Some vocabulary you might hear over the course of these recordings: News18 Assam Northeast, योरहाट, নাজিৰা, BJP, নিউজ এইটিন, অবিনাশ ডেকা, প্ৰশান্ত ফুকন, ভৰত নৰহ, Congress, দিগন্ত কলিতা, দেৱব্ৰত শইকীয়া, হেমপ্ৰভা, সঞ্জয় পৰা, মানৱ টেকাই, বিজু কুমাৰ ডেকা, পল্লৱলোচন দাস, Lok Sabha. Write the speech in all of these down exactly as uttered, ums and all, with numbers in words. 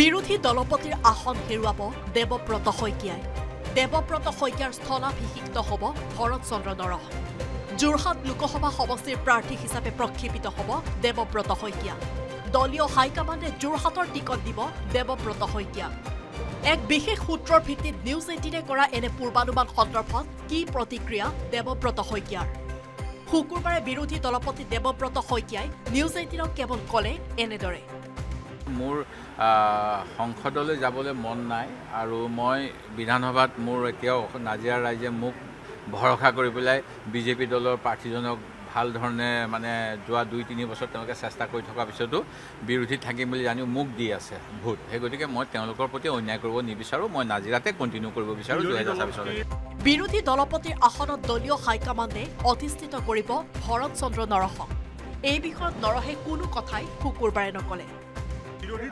বিৰোধী দলপতিৰ আসন হেৰুৱাব দেৱব্ৰত শইকীয়াই দেৱব্ৰত শইকীয়াৰ স্থলাভিষিক্ত হ'ব ভৰত নৰহ যোৰহাট লোকসভা সমষ্টিৰ প্ৰাৰ্থী হিচাপে প্ৰক্ষেপিত হ'ব দেৱব্ৰত শইকীয়া দলীয় হাইকমাণ্ডে যোৰহাটৰ টিকট দিব দেৱব্ৰত শইকীয়া এক বিশেষ সূত্ৰৰ ভিত্তিত নিউজ এইটিনে কৰা এনে পূৰ্বানুমান সন্দৰ্ভত কি প্ৰতিক্ৰিয়া দেৱব্ৰত শইকীয়াৰ শুকুৰবাৰে বিৰোধী দলপতি দেৱব্ৰত শইকীয়াই নিউজ এইটিনক কেৱল ক'লে এনেদৰে মোৰ সংসদলৈ যাবলৈ মন নাই আৰু মই বিধানসভাত মোৰ এতিয়াও নাজিৰা ৰাইজে মোক ভৰসা কৰি পেলাই বিজেপি দলৰ প্ৰাৰ্থীজনক ভাল ধৰণে মানে যোৱা দুই তিনি বছৰ তেওঁলোকে চেষ্টা কৰি থকাৰ পিছতো বিৰোধী থাকিম বুলি জানি মোক দি আছে ভোট সেই গতিকে মই তেওঁলোকৰ প্ৰতি অন্যায় কৰিব নিবিচাৰোঁ মই নাজিৰাতে কণ্টিনিউ কৰিব বিচাৰোঁ বিৰোধী দলপতিৰ আসনত দলীয় হাইকমাণ্ডে অধিষ্ঠিত কৰিব ভৰত নৰহ এই বিষয়ত নৰহে কোনো কথাই শুকুৰবাৰে নকলে বিৰোধী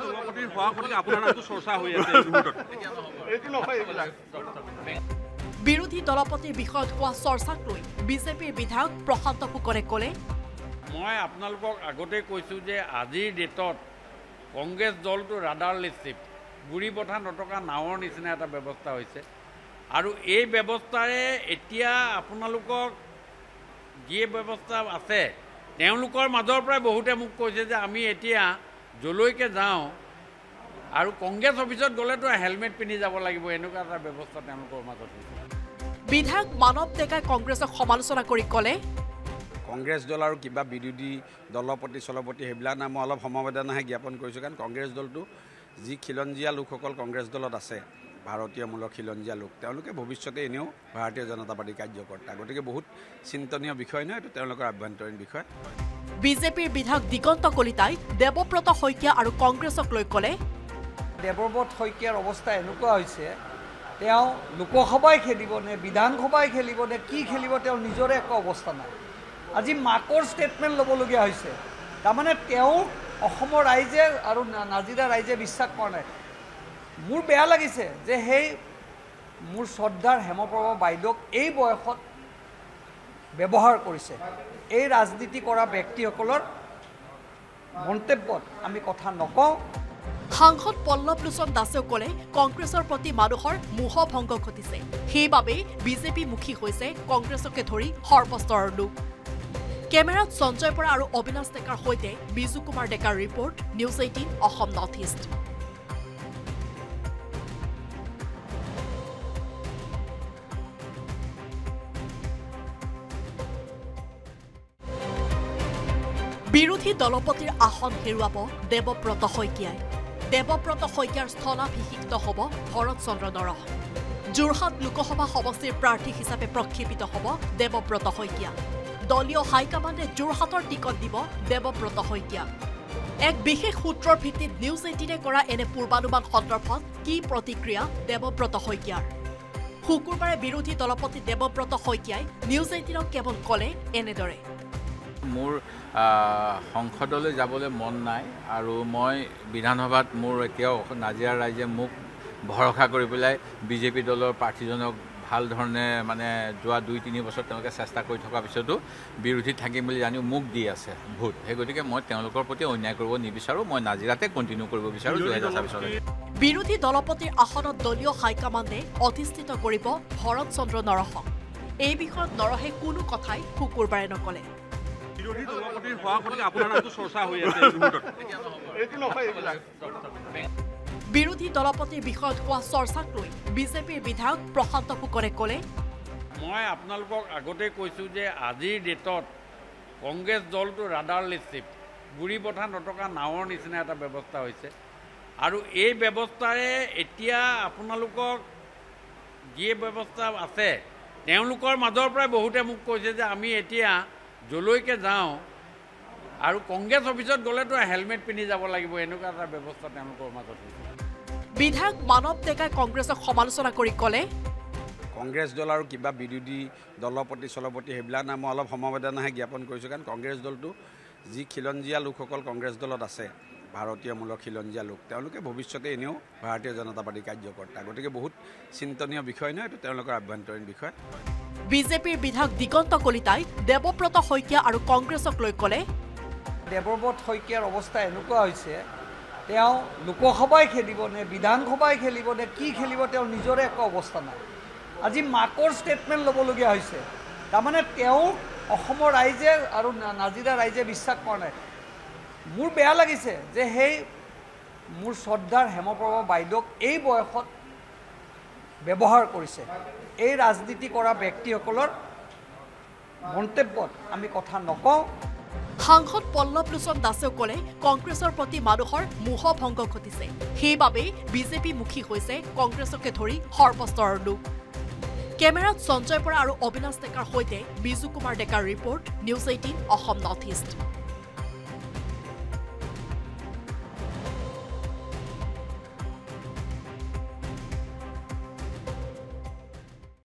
দলপতিৰ বিষয়ত হোৱা চৰ্চাক লৈ বিজেপিৰ বিধায়ক প্ৰশান্ত ফুকনে ক'লে মই আপোনালোকক আগতে কৈছো যে আজিৰ ডেটত কংগ্ৰেছ দলটো ৰাডাৰ লিষ্টত গুৰি বঠা নটকা নাৱৰ নিচিনা এটা ব্যৱস্থা হৈছে আৰু এই ব্যৱস্থাৰে এতিয়া আপোনালোকক যি ব্যৱস্থা আছে তেওঁলোকৰ মাজৰ পৰা বহুতে মোক কৈছে যে আমি এতিয়া জলৈকে যাওঁ আৰু কংগ্ৰেছ অফিচত গলেতো হেলমেট পিন্ধি যাব লাগিব এনেকুৱা এটা ব্যৱস্থা তেওঁলোকৰ মাজত বিধায়ক মানৱ টেকাই কংগ্ৰেছক সমালোচনা কৰি ক'লে কংগ্ৰেছ দল আৰু কিবা বিৰোধী দলপতি চলপতি হেবলা নাম অলপ সমবেদনাহে জ্ঞাপন কৰিছো কাৰণ কংগ্ৰেছ দলটো যি খিলঞ্জীয়া লোকসকল কংগ্ৰেছ দলত আছে ভাৰতীয় মূলক খিলঞ্জীয়া লোক তেওঁলোকে ভৱিষ্যতে এনেও ভাৰতীয় জনতা পাৰ্টি কাৰ্যকৰ্তা গতিকে বহুত চিন্তনীয় বিষয় নহয় এইটো তেওঁলোকৰ আভ্যন্তৰীণ বিষয় বিজেপিৰ বিধায়ক দিগন্ত কলিতাই দেৱব্ৰত শইকীয়া আৰু কংগ্ৰেছক লৈ ক'লে দেৱব্ৰত শইকীয়াৰ অৱস্থা এনেকুৱা হৈছে তেওঁ লোকসভাই খেলিব নে বিধানসভাই খেলিব নে কি খেলিব তেওঁ নিজৰে একো অৱস্থা নাই আজি মাকৰ ষ্টেটমেণ্ট ল'বলগীয়া হৈছে তাৰমানে তেওঁ অসমৰ ৰাইজে আৰু নাজিৰা ৰাইজে বিশ্বাস কৰা নাই মোৰ বেয়া লাগিছে যে সেই মোৰ শ্ৰদ্ধাৰ হেমপ্ৰভা বাইদেউক এই বয়সত ব্যৱহাৰ কৰিছে এই ৰাজনীতি কৰা ব্যক্তিসকলৰ মন্তব্যত আমি কথা নকওঁ সাংসদ পল্লৱ লোচন দাসেও ক'লে কংগ্ৰেছৰ প্ৰতি মানুহৰ মোহভংগ ঘটিছে সেইবাবে বিজেপি মুখী হৈছে কংগ্ৰেছকে ধৰি সৰ্বস্তৰৰ লোক কেমেৰাত সঞ্জয় পৰা আৰু অবিনাশ ডেকাৰ সৈতে বিজু কুমাৰ ডেকাৰ report নিউজ এইটিন Assam north east বিৰোধী দলপতিৰ আসন হেৰুৱাব দেৱব্ৰত শইকীয়াই দেৱব্ৰত শইকীয়াৰ স্থলাভিষিক্ত হ'ব ভৰত নৰহ যোৰহাট লোকসভা সমষ্টিৰ প্ৰাৰ্থী হিচাপে প্ৰক্ষেপিত হ'ব দেৱব্ৰত শইকীয়া দলীয় হাইকমাণ্ডে যোৰহাটৰ টিকট দিব দেৱব্ৰত শইকীয়া এক বিশেষ সূত্ৰৰ ভিত্তিত নিউজ এইটিনে কৰা এনে পূৰ্বানুমান সন্দৰ্ভত কি প্ৰতিক্ৰিয়া দেৱব্ৰত শইকীয়াৰ শুকুৰবাৰে বিৰোধী দলপতি দেৱব্ৰত শইকীয়াই নিউজ এইটিনক কেৱল ক'লে এনেদৰে মোৰ সংসদলৈ যাবলৈ মন নাই আৰু মই বিধানসভাত মোৰ এতিয়াও নাজিৰা ৰাইজে মোক ভৰসা কৰি পেলাই বিজেপি দলৰ প্ৰাৰ্থীজনক ভাল ধৰণে মানে যোৱা দুই তিনি বছৰ তেওঁলোকে চেষ্টা কৰি থকাৰ পিছতো বিৰোধী থাকিম বুলি জানি মোক দি আছে ভোট সেই গতিকে মই তেওঁলোকৰ প্ৰতি অন্যায় কৰিব নিবিচাৰোঁ মই নাজিৰাতে কণ্টিনিউ কৰিব বিচাৰোঁ বিৰোধী দলপতিৰ আসনত দলীয় হাইকমাণ্ডে অধিষ্ঠিত কৰিব ভৰত নৰহ এই বিষয়ত নৰহে কোনো কথাই শুকুৰবাৰে নকলে বিৰোধী দলপতিৰ বিষয়ত হোৱা চৰ্চাক লৈ বিজেপিৰ বিধায়ক প্ৰশান্ত ফুকনে ক'লে মই আপোনালোকক আগতে কৈছো যে আজিৰ ডেটত কংগ্ৰেছ দলটো ৰাডাৰ লিষ্টত গুৰি বঠা নটকা নাৱৰ নিচিনা এটা ব্যৱস্থা হৈছে আৰু এই ব্যৱস্থাৰে এতিয়া আপোনালোকক যি ব্যৱস্থা আছে তেওঁলোকৰ মাজৰ পৰা বহুতে মোক কৈছে যে আমি এতিয়া জলৈকে যাওঁ আৰু কংগ্ৰেছ অফিচত গ'লেতো হেলমেট পিন্ধি যাব লাগিব এনেকুৱা এটা ব্যৱস্থা তেওঁলোকৰ মাজত বিধায়ক মানৱ টেকাই কংগ্ৰেছক সমালোচনা কৰি ক'লে কংগ্ৰেছ দল আৰু কিবা বিৰোধী দলপতি চলপতি সেইবিলাক নাম অলপ সমবেদনাহে জ্ঞাপন কৰিছোঁ কাৰণ কংগ্ৰেছ দলটো যি খিলঞ্জীয়া লোকসকল কংগ্ৰেছ দলত আছে ভাৰতীয় মূলক খিলঞ্জীয়া লোক তেওঁলোকে ভৱিষ্যতে এনেও ভাৰতীয় জনতা পাৰ্টি কাৰ্যকৰ্তা গতিকে বহুত চিন্তনীয় বিষয় নহয় এইটো তেওঁলোকৰ আভ্যন্তৰীণ বিষয় বিজেপিৰ বিধায়ক দিগন্ত কলিতাই দেৱব্ৰত শইকীয়া আৰু কংগ্ৰেছক লৈ ক'লে দেৱব্ৰত শইকীয়াৰ অৱস্থা এনেকুৱা হৈছে लोकसभाय खेलिब ने विधानसभाय खेलिब ने कि खेलिब निजरे एक अवस्था ना आज माकर स्टेटमेंट लबलगिया होइसे तारमाने तेओ राइजे और नाजिरा राइजे विश्वास करा नाइ मोर बेया लागिसे जे हे मोर श्रद्धार हेमप्रभा बाइदक एई बयसत व्यवहार करिसे एई राजनीति करा व्यक्तिসকলৰ मन्तव्यत आमी कथा नकওঁ। সাংসদ পল্লৱলোচন দাসেও কলে কংগ্ৰেছৰ প্ৰতি মানুহৰ মোহ ভংগ ঘটিছে, সেইবাবে বিজেপি মুখী হৈছে কংগ্ৰেছকে ধৰি সৰ্বস্তৰৰ লোক। কেমেৰাত সঞ্জয় পৰা আৰু অবিনাশ ডেকাৰ সৈতে বিজু কুমাৰ ডেকাৰ report নিউজ এইটিন Assam north east.